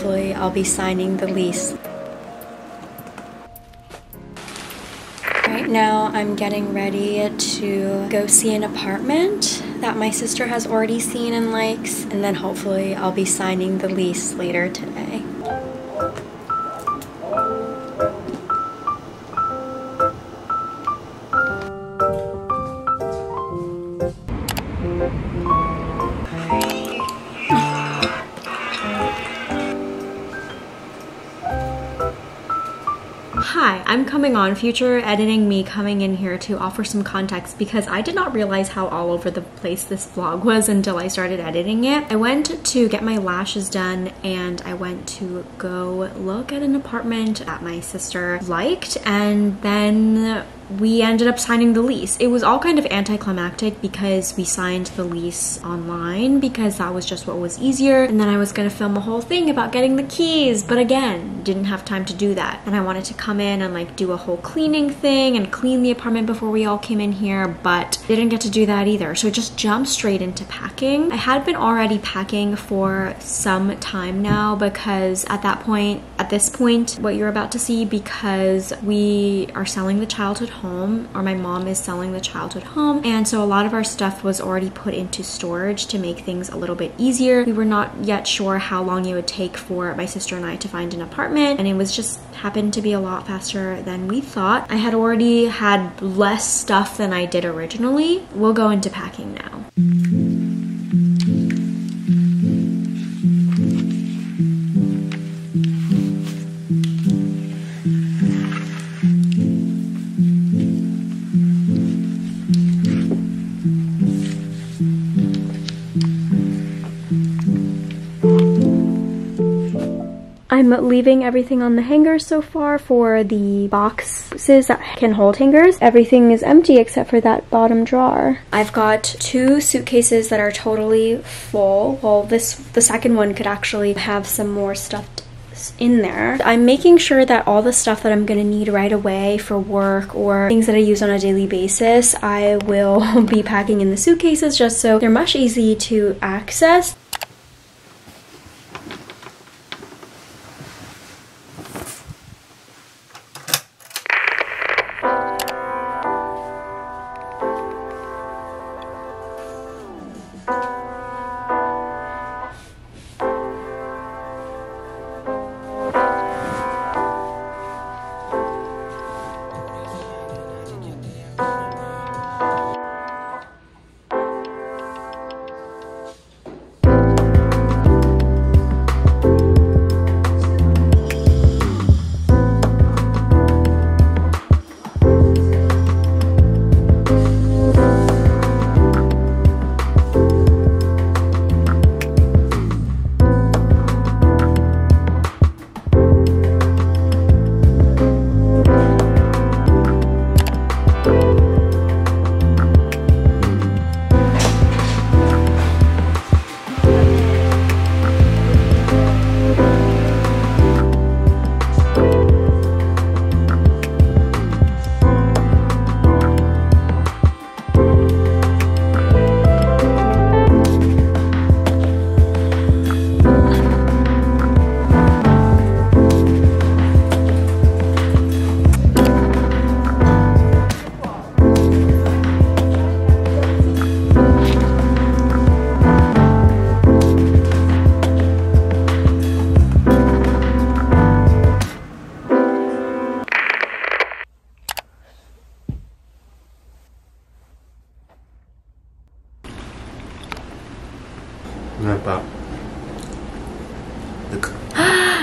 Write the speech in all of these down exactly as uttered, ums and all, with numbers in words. hopefully I'll be signing the lease. Right now I'm getting ready to go see an apartment that my sister has already seen and likes, and then hopefully I'll be signing the lease later today. Hi, I'm coming on, future editing me coming in here to offer some context because I did not realize how all over the place this vlog was until I started editing it. I went to get my lashes done and I went to go look at an apartment that my sister liked, and then we ended up signing the lease. It was all kind of anticlimactic because we signed the lease online because that was just what was easier, and then I was gonna film a whole thing about getting the keys, but again, didn't have time to do that. And I wanted to come in and like do a whole cleaning thing and clean the apartment before we all came in here, but didn't get to do that either. So just jumped straight into packing. I had been already packing for some time now because at that point, at this point, what you're about to see, because we are selling the childhood home home or my mom is selling the childhood home, and so a lot of our stuff was already put into storage to make things a little bit easier. We were not yet sure how long it would take for my sister and I to find an apartment, and it was just happened to be a lot faster than we thought. I had already had less stuff than I did originally. We'll go into packing now. I'm leaving everything on the hangers so far for the boxes that can hold hangers. Everything is empty except for that bottom drawer. I've got two suitcases that are totally full. Well, this the second one could actually have some more stuff in there. I'm making sure that all the stuff that I'm gonna need right away for work or things that I use on a daily basis, I will be packing in the suitcases just so they're much easier to access.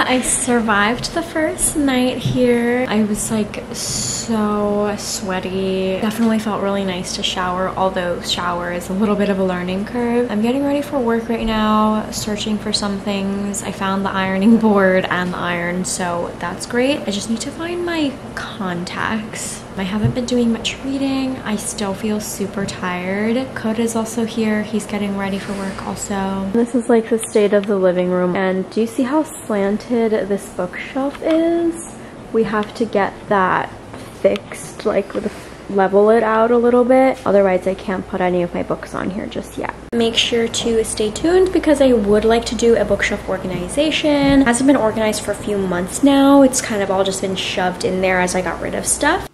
I survived the first night here. I was like so sweaty. Definitely felt really nice to shower, although shower is a little bit of a learning curve. I'm getting ready for work right now, searching for some things. I found the ironing board and the iron, so that's great. I just need to find my contacts. I haven't been doing much reading. I still feel super tired. Koda's also here. He's getting ready for work also. This is like the state of the living room. And do you see how slanted this bookshelf is? We have to get that fixed, like with a level it out a little bit. Otherwise, I can't put any of my books on here just yet. Make sure to stay tuned because I would like to do a bookshelf organization. It hasn't been organized for a few months now. It's kind of all just been shoved in there as I got rid of stuff.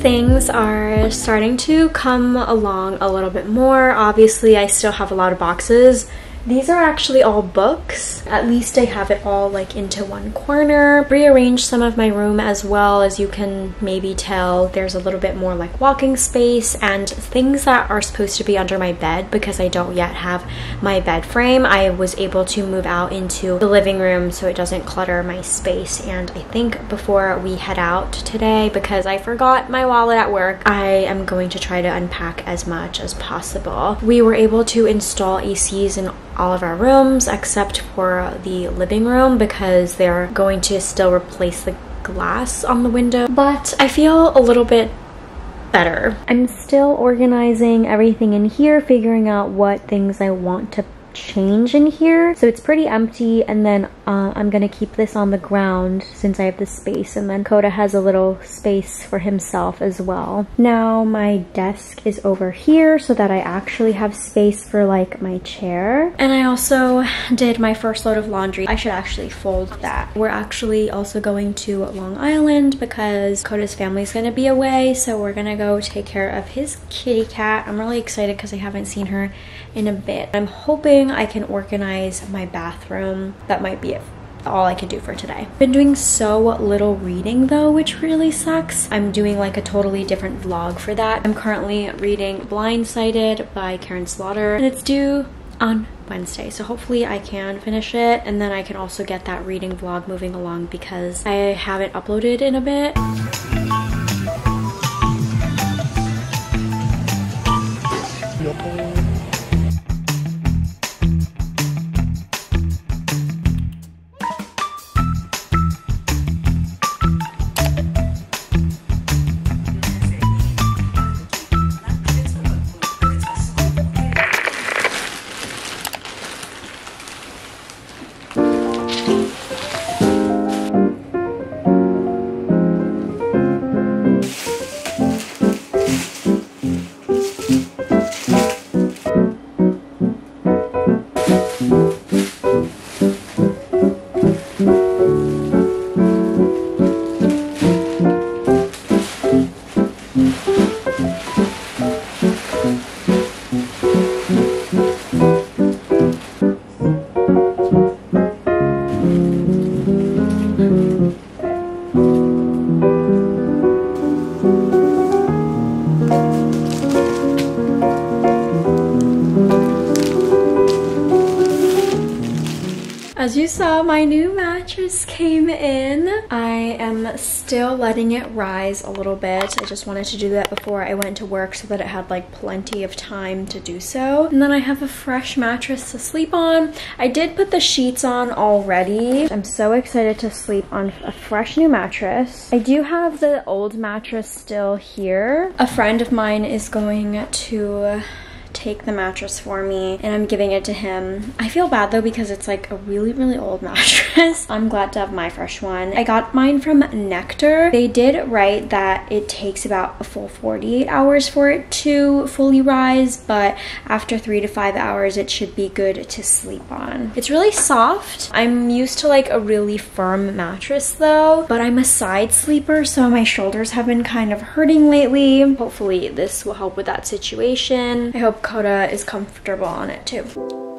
Things are starting to come along a little bit more. Obviously, I still have a lot of boxes. These are actually all books. At least I have it all like into one corner. Rearranged some of my room as well, as you can maybe tell. There's a little bit more like walking space and things that are supposed to be under my bed because I don't yet have my bed frame. I was able to move out into the living room so it doesn't clutter my space. And I think before we head out today, because I forgot my wallet at work, I am going to try to unpack as much as possible. We were able to install A Cs in all of our rooms except for the living room because they're going to still replace the glass on the window, but I feel a little bit better. I'm still organizing everything in here, figuring out what things I want to change in here. So it's pretty empty, and then uh, I'm gonna keep this on the ground since I have the space, and then Koda has a little space for himself as well. Now my desk is over here so that I actually have space for like my chair. And I also did my first load of laundry. I should actually fold that. We're actually also going to Long Island because Koda's family's gonna be away, so we're gonna go take care of his kitty cat. I'm really excited because I haven't seen her in a bit. I'm hoping I can organize my bathroom. That might be it, all I can do for today. I've been doing so little reading though, which really sucks. I'm doing like a totally different vlog for that. I'm currently reading Blindsighted by Karin Slaughter, and it's due on Wednesday, so hopefully I can finish it, and then I can also get that reading vlog moving along because I haven't uploaded in a bit. As you saw, my new mattress came in. I am still letting it rise a little bit. I just wanted to do that before I went to work so that it had like plenty of time to do so. And then I have a fresh mattress to sleep on. I did put the sheets on already. I'm so excited to sleep on a fresh new mattress. I do have the old mattress still here. A friend of mine is going to take the mattress for me, and I'm giving it to him. I feel bad though because it's like a really really old mattress. I'm glad to have my fresh one. I got mine from Nectar. They did write that it takes about a full forty-eight hours for it to fully rise, but after three to five hours it should be good to sleep on. It's really soft. I'm used to like a really firm mattress though, but I'm a side sleeper, so my shoulders have been kind of hurting lately. Hopefully this will help with that situation. I hope Koda is comfortable on it too.